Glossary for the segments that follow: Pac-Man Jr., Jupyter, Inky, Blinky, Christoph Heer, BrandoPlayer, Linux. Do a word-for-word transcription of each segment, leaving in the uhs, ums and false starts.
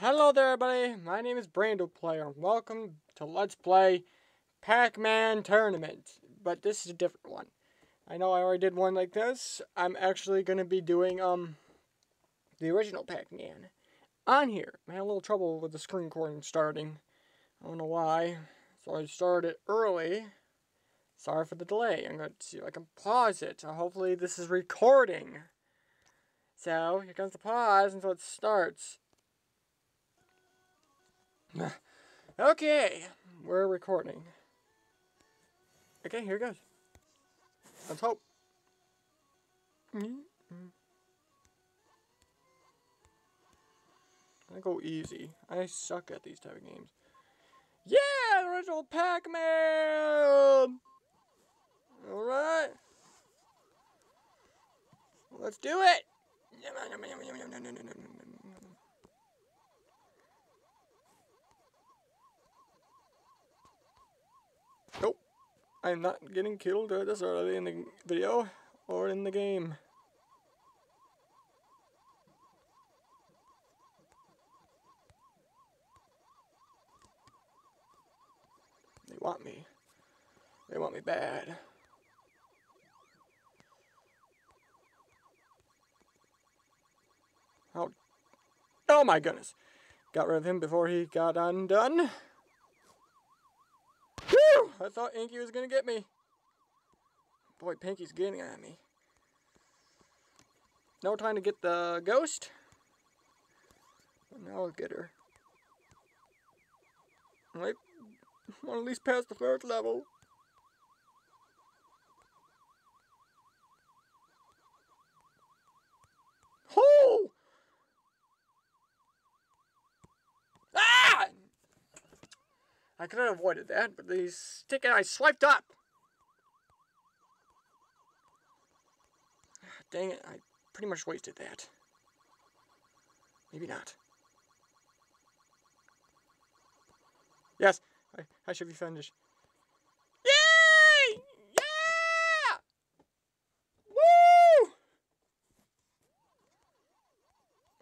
Hello there, everybody. My name is BrandoPlayer. Welcome to Let's Play Pac-Man Tournament, but this is a different one. I know I already did one like this. I'm actually going to be doing um the original Pac-Man on here. I had a little trouble with the screen recording starting. I don't know why, so I started early. Sorry for the delay. I'm going to see if I can pause it. So hopefully this is recording. So here comes the pause until it starts. Okay, we're recording. Okay, here it goes. Let's hope. I go easy. I suck at these type of games. Yeah, original Pac-Man! Alright. Let's do it! Nope, I'm not getting killed at this early in the video or in the game. They want me. They want me bad. Oh, oh my goodness. Got rid of him before he got undone. I thought Inky was gonna get me. Boy, Pinky's getting at me. No time to get the ghost. Now I'll get her. Right, well, at least past the first level. Oh! I could have avoided that, but the stick and I swiped up! Dang it, I pretty much wasted that. Maybe not. Yes, I, I should be finished. Yay!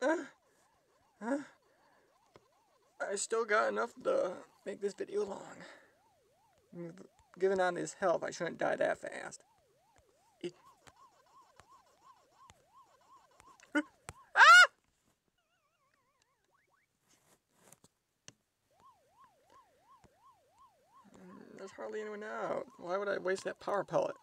Yeah! Woo! Uh, uh, I still got enough of the... make this video long. Given on his health, I shouldn't die that fast. It... ah! There's hardly anyone out. Why would I waste that power pellet?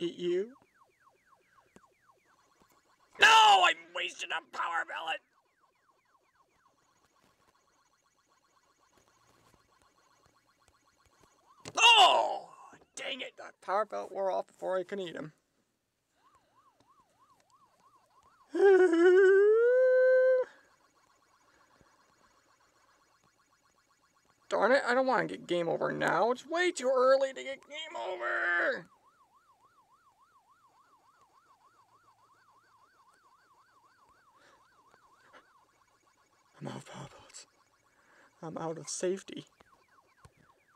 Eat you? No! I'm wasting a power pellet! Oh! Dang it! That power pellet wore off before I could eat him. Darn it, I don't want to get game over now. It's way too early to get game over! I'm out of power pellets. I'm out of safety.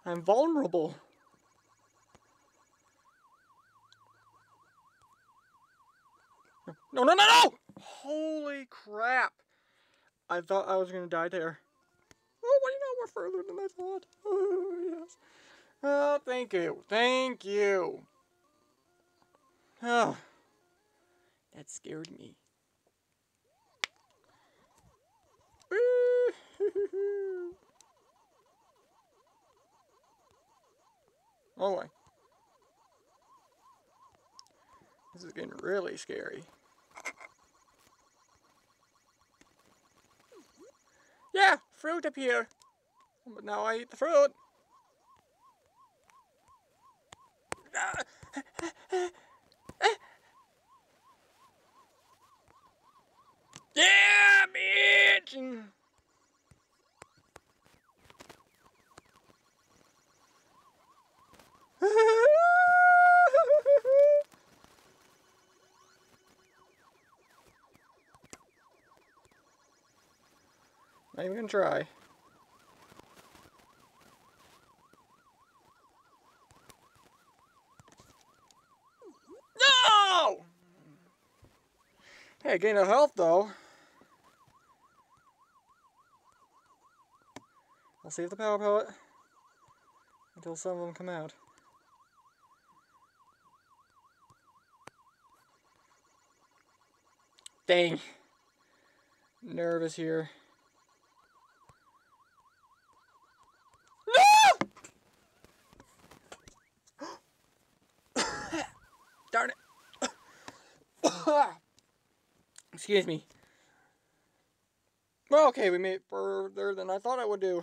I'm vulnerable. No, no, no, no! Holy crap! I thought I was gonna die there. Oh, well, you know, we're further than I thought. Oh, yes. Oh, thank you. Thank you. Oh. That scared me. Oh boy. This is getting really scary. Yeah, fruit up here. But now I eat the fruit. Yeah, bitch! Not even gonna try. Hey, I gained a health though. I'll save the power pellet until some of them come out. Dang. Nervous here. No! Darn it. Excuse me. Well, okay, we made it further than I thought I would do.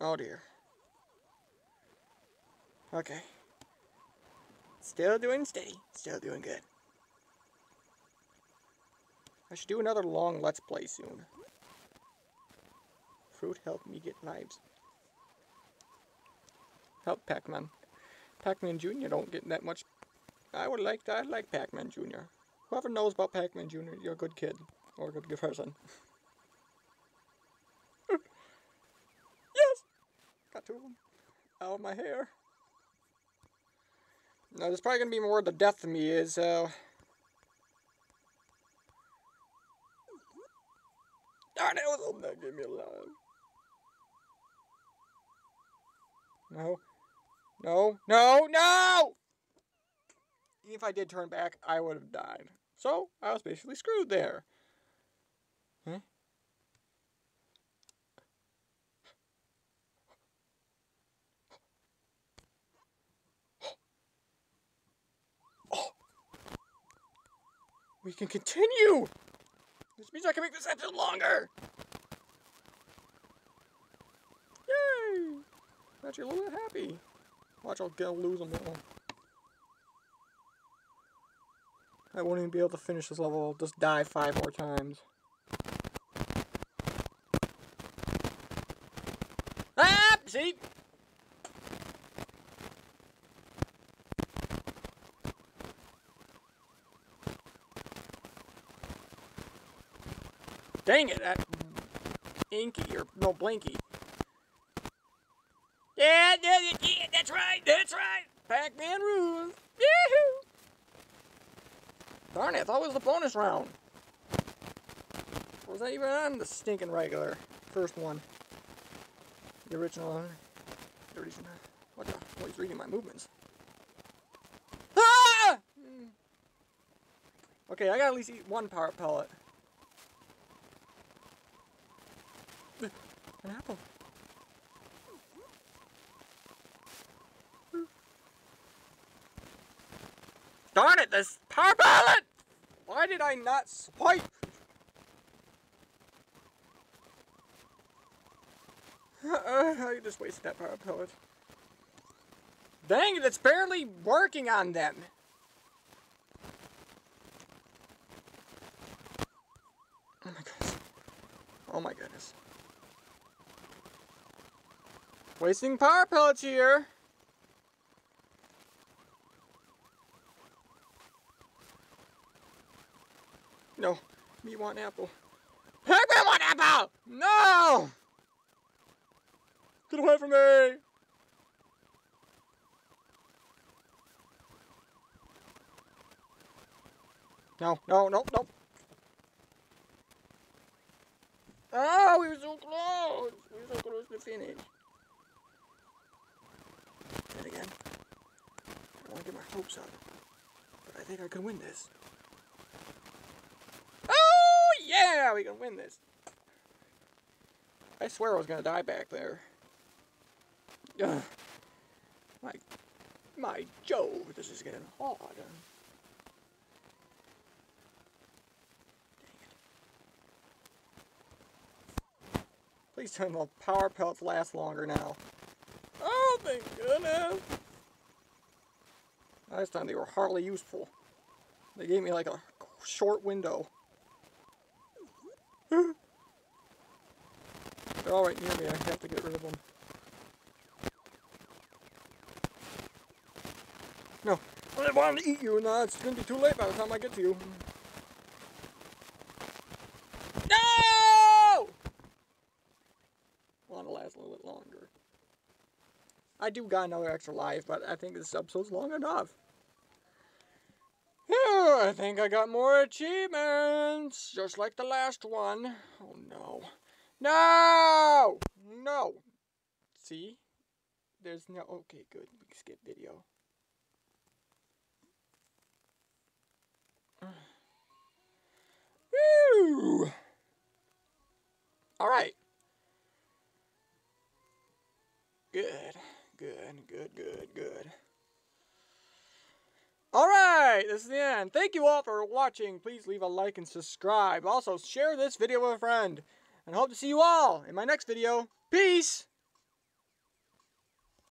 Oh dear. Okay. Still doing steady. Still doing good. I should do another long Let's Play soon. Fruit, help me get knives. Help Pac-Man. Pac-Man Junior don't get that much. I would like that. I like Pac-Man Junior Whoever knows about Pac-Man Junior, you're a good kid. Or a good person. Yes! Got two of them. Ow, my hair. Now, there's probably going to be more where the death of me is, so... Darn it, I was hoping that'd get me alive. No. No. No. No! Even if I did turn back, I would have died. So, I was basically screwed there. Huh? We can continue! This means I can make this episode longer! Yay! I'm actually a little bit happy. Watch, I'll, I'll lose them all. I won't even be able to finish this level. I'll just die five more times. Ah! See? Dang it, that Inky, or no, Blinky. Yeah, yeah, yeah, that's right, that's right. Pac-Man rules. Yahoo! Darn it, I thought it was the bonus round. Or was that even on the stinking regular? First one. The original one. The original. What the? Oh, he's reading my movements. Ah! Okay, I gotta at least eat one power pellet. An apple. Darn it, this power pellet! Why did I not swipe? Uh-uh, I just wasted that power pellet. Dang it, it's barely working on them. Oh my goodness. Oh my goodness. Wasting power pellets here. No, me want apple. Pac-Man want apple! No! Get away from me! No, no, no, no. Oh, we were so close. We were so close to finish. Again. I don't want to get my hopes up, but I think I can win this. Oh yeah, we can win this. I swear I was gonna die back there. Ugh. My, my Joe, this is getting hard. Dang it. Please turn the power pellets last longer now. Oh, thank goodness! Last time they were hardly useful. They gave me like a short window. They're all right near me, I have to get rid of them. No, I wanted to eat you, and no, it's gonna be too late by the time I get to you. No! Want to last a little bit longer. I do got another extra life, but I think this episode's long enough. I think I got more achievements, just like the last one. Oh no. No! No! See? There's no... Okay, good. We can skip video. Woo! Alright. Good. Good, good, good, good. Alright, this is the end. Thank you all for watching. Please leave a like and subscribe. Also, share this video with a friend. And hope to see you all in my next video. Peace!